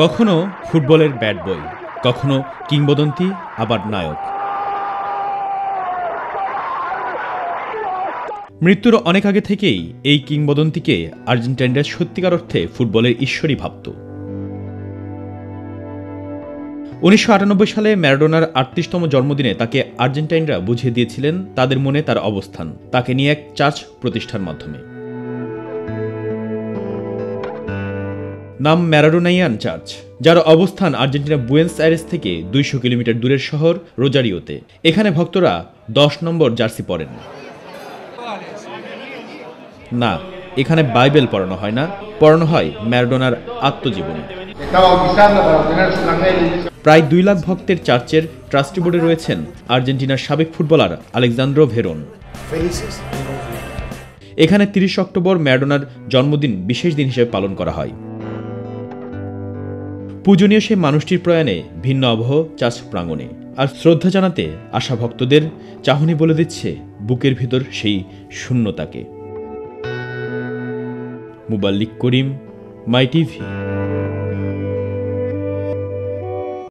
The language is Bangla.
কখনো ফুটবলের ব্যাট বয়, কখনো কিংবদন্তি, আবার নায়ক। মৃত্যুর অনেক আগে থেকেই এই কিংবদন্তিকে আর্জেন্টাইনরা সত্যিকার অর্থে ফুটবলের ঈশ্বরই ভাবত। 1998 সালে ম্যারাডোনার 38তম জন্মদিনে তাকে আর্জেন্টাইনরা বুঝিয়ে দিয়েছিলেন তাদের মনে তার অবস্থান, তাকে নিয়ে এক চার্চ প্রতিষ্ঠার মাধ্যমে। নাম ম্যারাডোনাইয়ান চার্চ, যার অবস্থান আর্জেন্টিনা বুয়েন্স আইরেস থেকে 200 কিলোমিটার দূরের শহর রোজারিওতে। এখানে ভক্তরা 10 নম্বর জার্সি পরেন না, এখানে বাইবেল পড়ানো হয় না, পড়ানো হয় ম্যারাডোনার আত্মজীবনী। প্রায় 2 লাখ ভক্তের চার্চের ট্রাস্টি বোর্ডে রয়েছেন আর্জেন্টিনার সাবেক ফুটবলার আলেকজান্দ্রো ভেরন। এখানে 30 অক্টোবর ম্যারাডোনার জন্মদিন বিশেষ দিন হিসেবে পালন করা হয়। পূজনীয় সেই মানুষটির প্রয়াণে ভিন্ন আবহ চার্চ প্রাঙ্গণে, আর শ্রদ্ধা জানাতে আসা ভক্তদের চাহনি বলে দিচ্ছে বুকের ভিতর সেই শূন্যতাকে। মুবাল্লিক করিম, মাই টিভি।